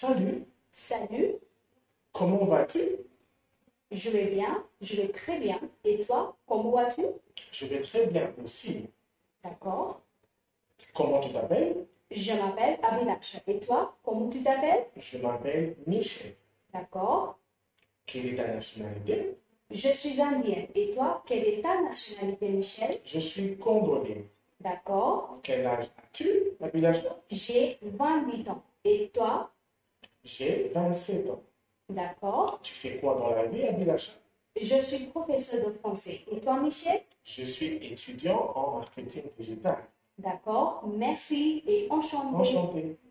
Salut. Salut. Comment vas-tu? Je vais bien, je vais très bien. Et toi, comment vas-tu? Je vais très bien aussi. D'accord. Comment tu t'appelles? Je m'appelle Abinhaksha. Et toi, comment tu t'appelles? Je m'appelle Michel. D'accord. Quelle est ta nationalité? Je suis indienne. Et toi, quelle est ta nationalité, Michel? Je suis congolais. D'accord. Quel âge as-tu, Abinhaksha? J'ai 28 ans. Et toi? J'ai 27 ans. D'accord. Tu fais quoi dans la vie, Abinhaksha? Je suis professeur de français. Et toi, Michel? Je suis étudiant en marketing digital. D'accord. Merci et enchanté. Enchanté.